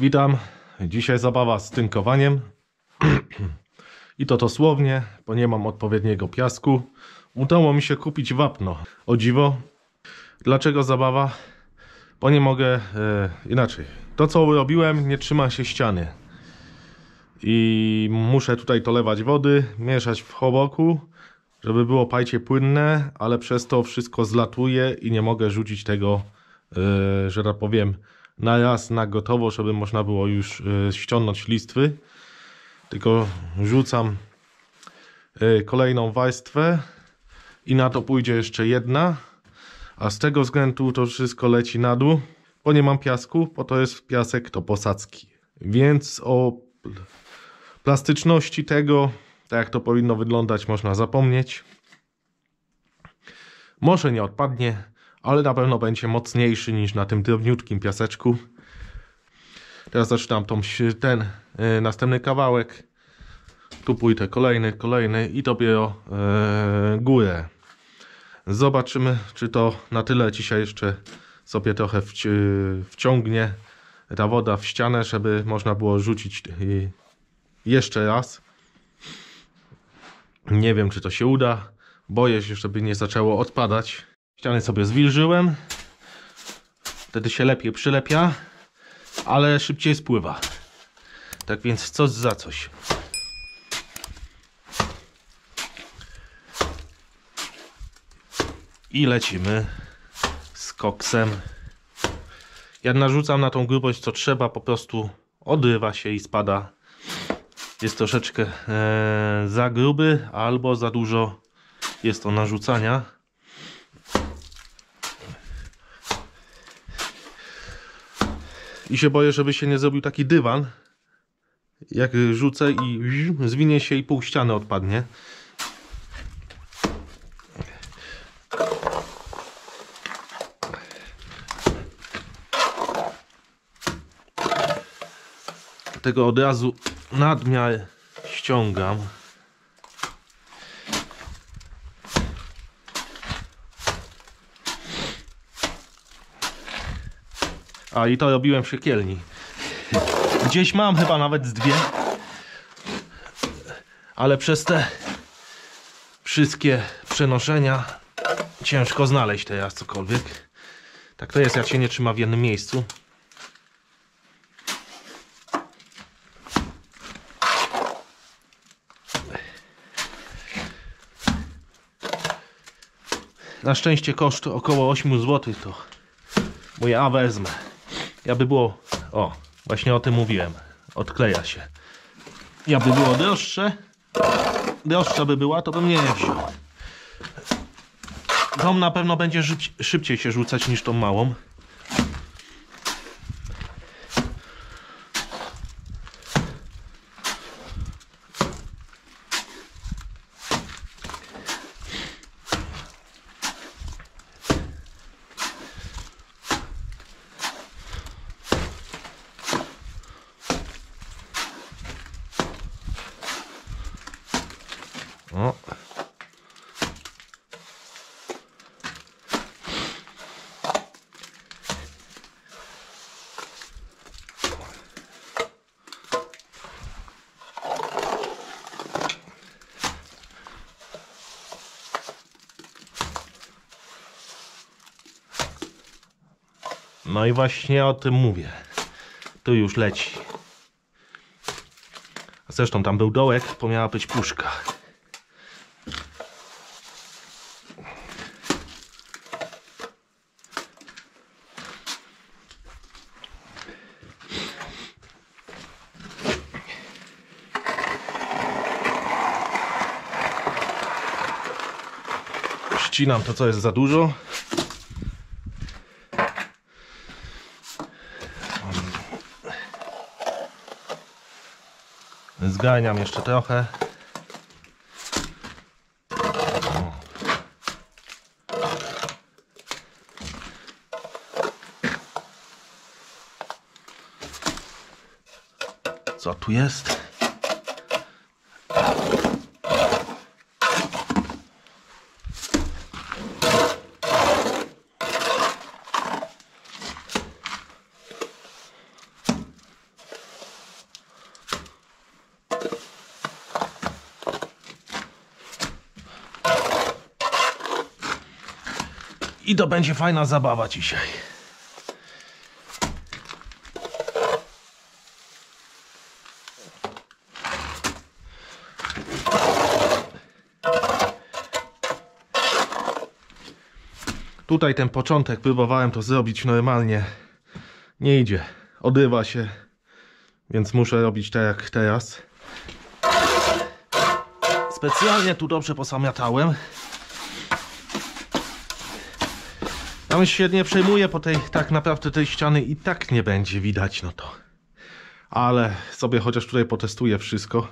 Witam. Dzisiaj zabawa z tynkowaniem. I to dosłownie, bo nie mam odpowiedniego piasku. Udało mi się kupić wapno. O dziwo. Dlaczego zabawa? Bo nie mogę... inaczej. To, co robiłem, nie trzyma się ściany. I muszę tutaj dolewać wody, mieszać w choboku, żeby było pajcie płynne, ale przez to wszystko zlatuje i nie mogę rzucić tego, że tak powiem, na raz, na gotowo, żeby można było już ściągnąć listwy. Tylko rzucam kolejną warstwę i na to pójdzie jeszcze jedna, a z tego względu to wszystko leci na dół, bo nie mam piasku, bo to jest piasek to posadzki. Więc o plastyczności tego, tak jak to powinno wyglądać, można zapomnieć. Może nie odpadnie, ale na pewno będzie mocniejszy niż na tym drobniutkim piaseczku. Teraz zaczynam następny kawałek. Tu pójdę kolejny i dopiero górę. Zobaczymy, czy to na tyle dzisiaj jeszcze sobie trochę wciągnie ta woda w ścianę, żeby można było rzucić jeszcze raz. Nie wiem, czy to się uda. Boję się, żeby nie zaczęło odpadać. Ściany sobie zwilżyłem. Wtedy się lepiej przylepia, ale szybciej spływa. Tak więc coś za coś. I lecimy z koksem. Ja narzucam na tą grubość co trzeba, po prostu odrywa się i spada. Jest troszeczkę za gruby albo za dużo jest to narzucania. I się boję, żeby się nie zrobił taki dywan, jak rzucę i zwinie się i pół ściany odpadnie. Dlatego od razu nadmiar ściągam. A i to robiłem w piekielni. Gdzieś mam chyba nawet z dwie. Ale przez te wszystkie przenoszenia ciężko znaleźć teraz cokolwiek. Tak to jest, jak się nie trzyma w jednym miejscu. Na szczęście koszt około 8 zł to moje A wezmę. Jakby było... O, właśnie o tym mówiłem. Odkleja się. Jakby było droższa by była, to bym nie wziął. Tą na pewno będzie szybciej się rzucać niż tą małą. O. No i właśnie o tym mówię. Tu już leci. Zresztą tam był dołek, bo miała być puszka. Ścinam to, co jest za dużo. Zgarniam jeszcze trochę. Co tu jest? I to będzie fajna zabawa dzisiaj. Tutaj ten początek, próbowałem to zrobić normalnie. Nie idzie, odrywa się, więc muszę robić tak jak teraz. Specjalnie tu dobrze posamiatałem. Tam się nie przejmuję, po tej tak naprawdę tej ściany i tak nie będzie widać, no to. Ale sobie chociaż tutaj potestuję wszystko.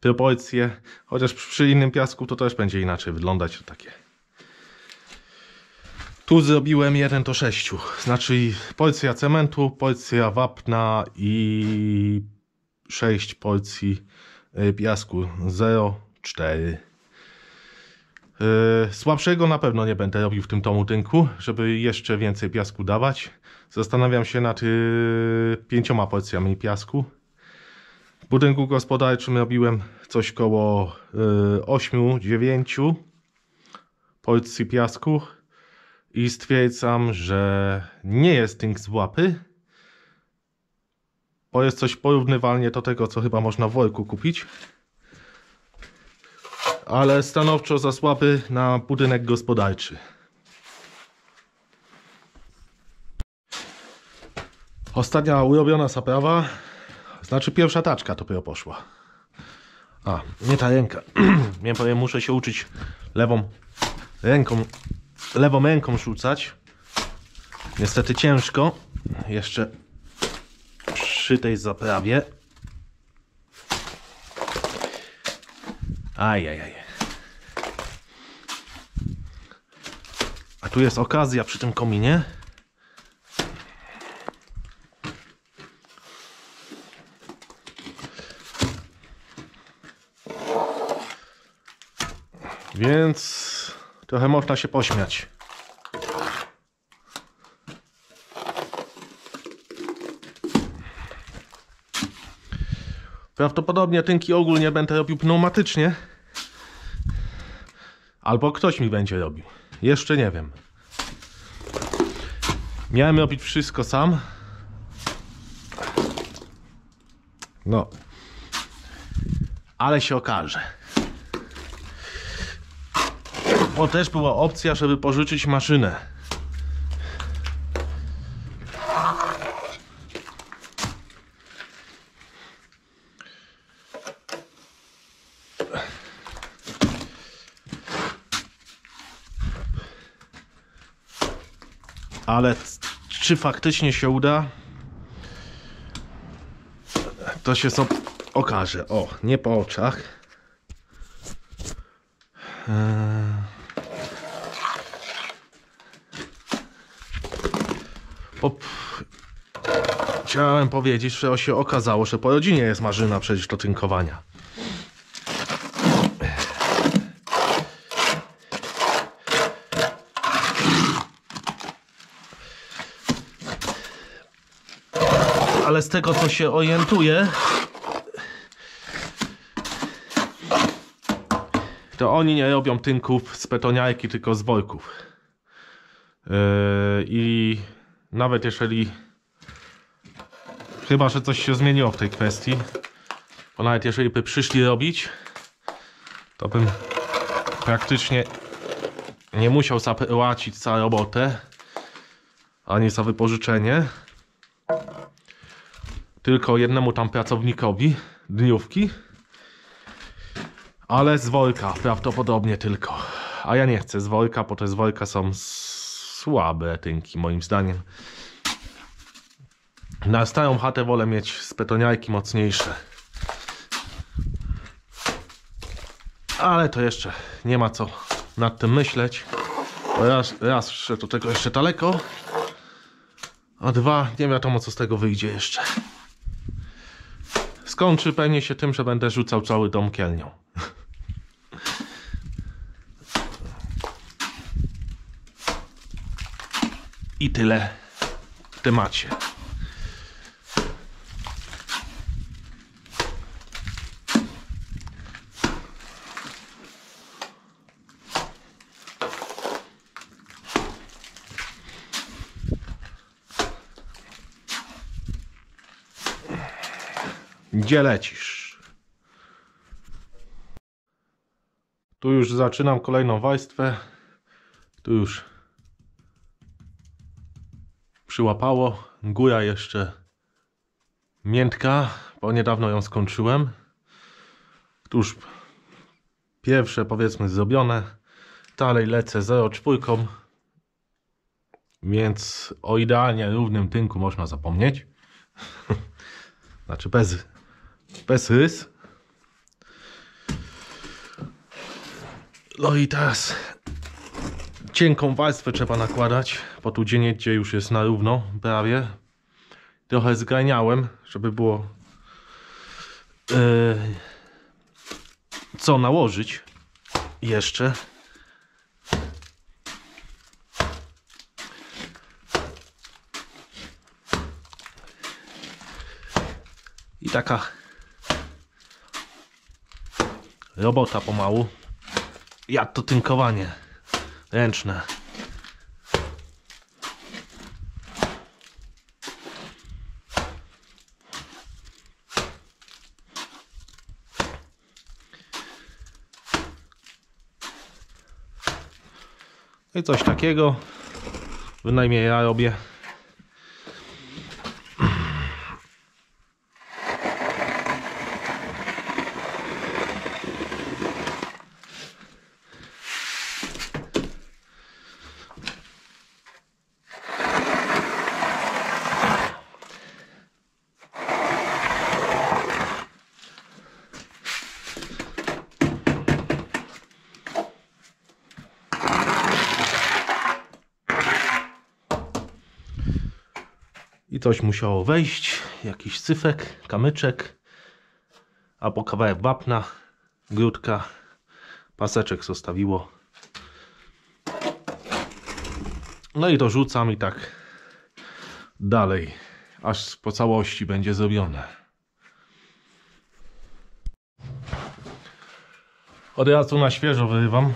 Proporcje, chociaż przy innym piasku to też będzie inaczej wyglądać, to takie. Tu zrobiłem 1:6, znaczy porcja cementu, porcja wapna i 6 porcji piasku, 0,4. Słabszego na pewno nie będę robił w tym tomutynku, żeby jeszcze więcej piasku dawać. Zastanawiam się nad 5 porcjami piasku. W budynku gospodarczym robiłem coś koło 8-9 porcji piasku. I stwierdzam, że nie jest tynk z łapy, bo jest coś porównywalnie do tego, co chyba można w worku kupić. Ale stanowczo za słaby na budynek gospodarczy. Ostatnia urobiona zaprawa, znaczy pierwsza taczka dopiero poszła. A, nie ta ręka. Miałem powiem, muszę się uczyć lewą ręką rzucać. Niestety ciężko. Jeszcze przy tej zaprawie. Ajajaj. A tu jest okazja przy tym kominie. Więc trochę można się pośmiać. Prawdopodobnie tynki ogólnie będę robił pneumatycznie. Albo ktoś mi będzie robił. Jeszcze nie wiem. Miałem robić wszystko sam. No. Ale się okaże. Bo też była opcja, żeby pożyczyć maszynę. Ale czy faktycznie się uda? To się okaże. O, nie po oczach. Chciałem powiedzieć, że się okazało, że po rodzinie jest marzyna przecież do tynkowania. Ale z tego, co się orientuję, to oni nie robią tynków z betoniarki, tylko z worków. I nawet jeżeli, chyba że coś się zmieniło w tej kwestii, bo nawet jeżeli by przyszli robić, to bym praktycznie nie musiał zapłacić za robotę ani za wypożyczenie, tylko jednemu tam pracownikowi dniówki, ale z worka prawdopodobnie tylko. A ja nie chcę z worka, bo te z worka są słabe tynki moim zdaniem. Na starą chatę wolę mieć z betoniarki mocniejsze. Ale to jeszcze nie ma co nad tym myśleć. Raz, że do tego jeszcze daleko. A dwa, nie wiadomo co z tego wyjdzie jeszcze. Skończy pewnie się tym, że będę rzucał cały dom kielnią. I tyle w temacie. Gdzie lecisz? Tu już zaczynam kolejną warstwę. Tu już przyłapało. Góra jeszcze miętka, bo niedawno ją skończyłem. Tu już pierwsze, powiedzmy, zrobione. Dalej lecę 0,4, więc o idealnie równym tynku można zapomnieć. Znaczy bez rys. No i teraz cienką warstwę trzeba nakładać po tu dzień, gdzie już jest na równo prawie. Trochę zganiałem, żeby było co nałożyć jeszcze. I taka robota pomału. Ja to tynkowanie ręczne. I coś takiego bynajmniej ja robię. I coś musiało wejść, jakiś syfek, kamyczek, albo kawałek wapna, grudka, paseczek zostawiło. No i to rzucam i tak dalej, aż po całości będzie zrobione. Od razu na świeżo wyrywam,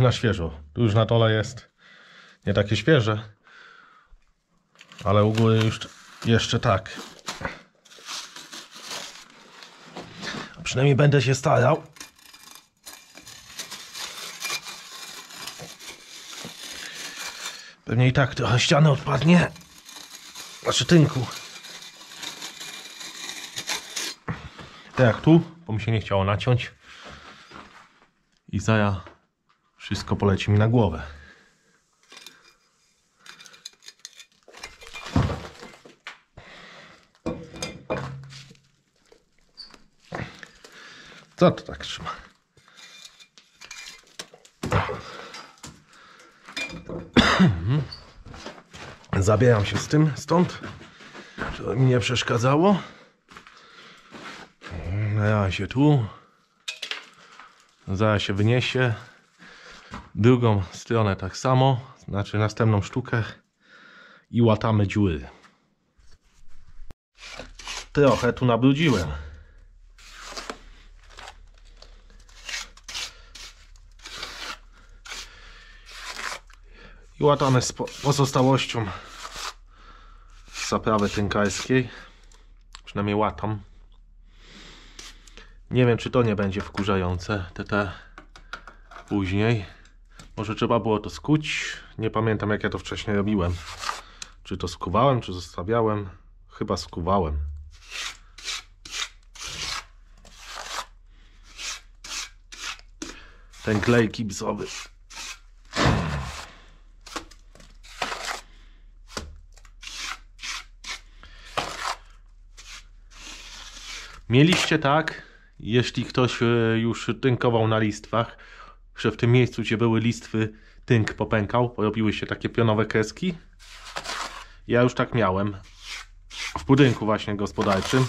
na świeżo, tu już na dole jest nie takie świeże. Ale u góry już jeszcze tak. A przynajmniej będę się starał. Pewnie i tak trochę ściany odpadnie. Znaczy tynku. Tak jak tu, bo mi się nie chciało naciąć. I zaraz wszystko poleci mi na głowę. Co to tak trzyma? Zabieram się z tym stąd, żeby mi nie przeszkadzało. Na razie tu. Zaraz się wyniesie. Drugą stronę tak samo, znaczy następną sztukę. I łatamy dziury. Trochę tu nabrudziłem. I łatane z pozostałością z zaprawy tynkarskiej. Przynajmniej łatam. Nie wiem, czy to nie będzie wkurzające. Te później. Może trzeba było to skuć. Nie pamiętam, jak ja to wcześniej robiłem. Czy to skuwałem, czy zostawiałem? Chyba skuwałem. Ten klej gipsowy. Mieliście tak, jeśli ktoś już tynkował na listwach, że w tym miejscu, gdzie były listwy, tynk popękał, porobiły się takie pionowe kreski. Ja już tak miałem w budynku właśnie gospodarczym.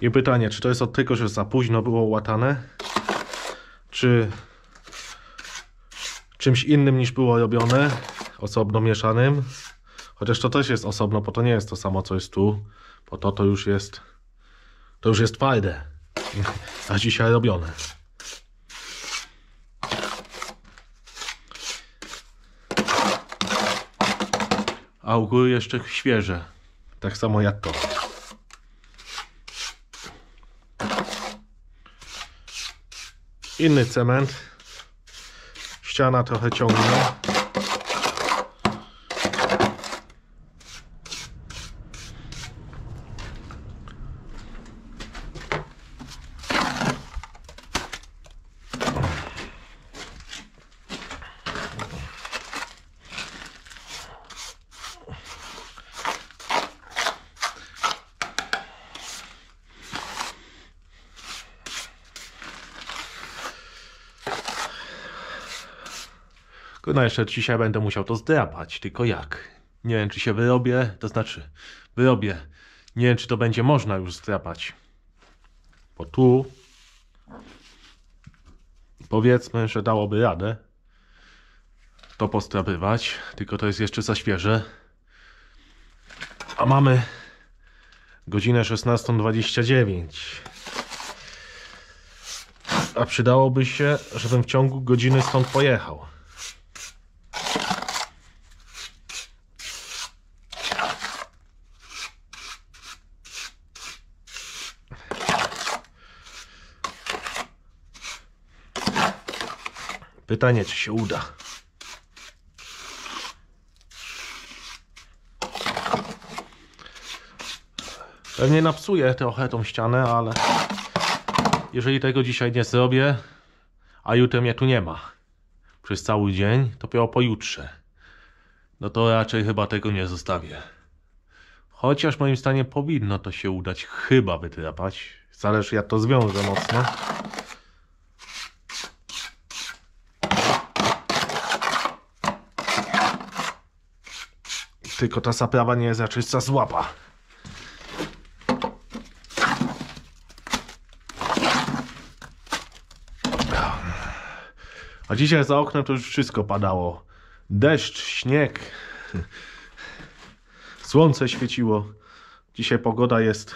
I pytanie, czy to jest od tego, że za późno było łatane, czy czymś innym niż było robione, osobno mieszanym, Chociaż to też jest osobno, bo to nie jest to samo, co jest tu. Bo to już jest... To już jest twarde. A dzisiaj robione. A u góry jeszcze świeże. Tak samo jak to. Inny cement. Ściana trochę ciągnie. No jeszcze dzisiaj będę musiał to zdrapać, tylko jak? Nie wiem, czy się wyrobię, to znaczy wyrobię. Nie wiem, czy to będzie można już zdrapać. Bo tu powiedzmy, że dałoby radę to postrapywać, tylko to jest jeszcze za świeże. A mamy godzinę 16:29. A przydałoby się, żebym w ciągu godziny stąd pojechał. Pytanie, czy się uda. Pewnie napsuję trochę tą ścianę, ale jeżeli tego dzisiaj nie zrobię, a jutro mnie tu nie ma przez cały dzień, dopiero pojutrze, no to raczej chyba tego nie zostawię. Chociaż moim zdaniem powinno to się udać chyba wytrapać. Zależy, jak to zwiążę mocno. Tylko ta zaprawa nie jest raczej za słaba. A dzisiaj za oknem to już wszystko padało. Deszcz, śnieg. Słońce świeciło. Dzisiaj pogoda jest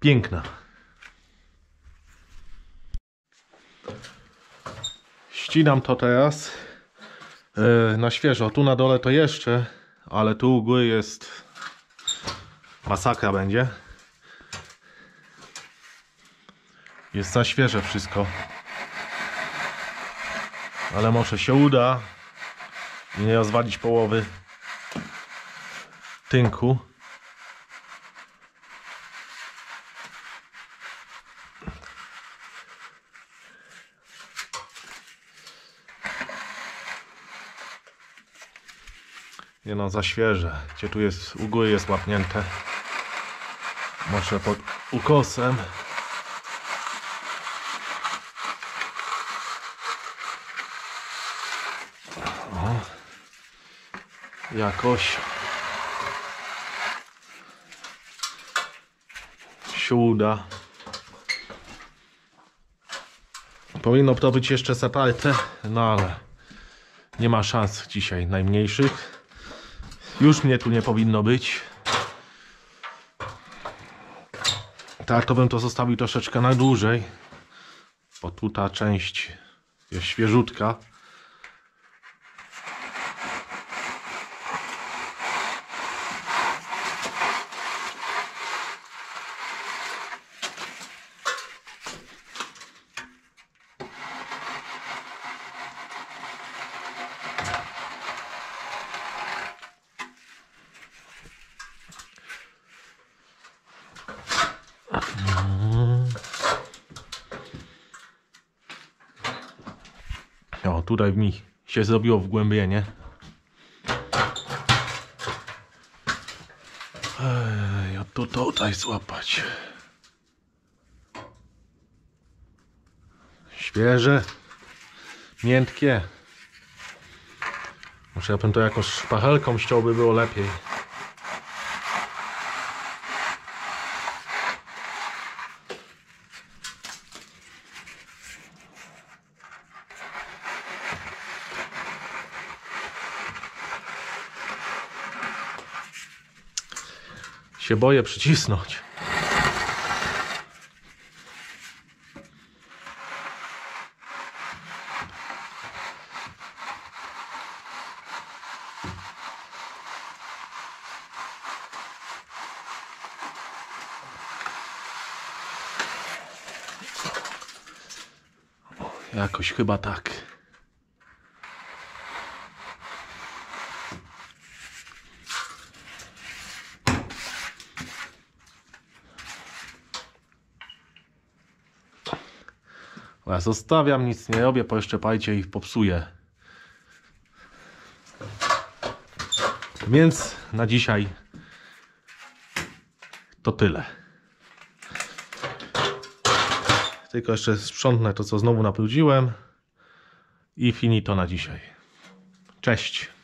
piękna. Ścinam to teraz na świeżo. Tu na dole to jeszcze... Ale tu u góry jest masakra będzie. Jest za świeże wszystko. Ale może się uda i nie rozwalić połowy tynku. Nie no, za świeże. Gdzie tu jest, u góry jest łapnięte. Może pod ukosem. O. Jakoś się uda. Powinno to być jeszcze zatarte, no ale nie ma szans dzisiaj najmniejszych. Już mnie tu nie powinno być. Tak, to bym to zostawił troszeczkę na dłużej. Bo tu ta część jest świeżutka. O, tutaj mi się zrobiło wgłębienie. Ja to tutaj złapać. Świeże, miętkie. Może ja bym to jakoś szpachelką ściął, by było lepiej. się boję przycisnąć. Jakoś chyba tak. Ja zostawiam, nic nie robię, poszczepajcie ich, popsuję. Więc na dzisiaj to tyle. Tylko jeszcze sprzątnę to, co znowu naprudziłem i finito na dzisiaj. Cześć!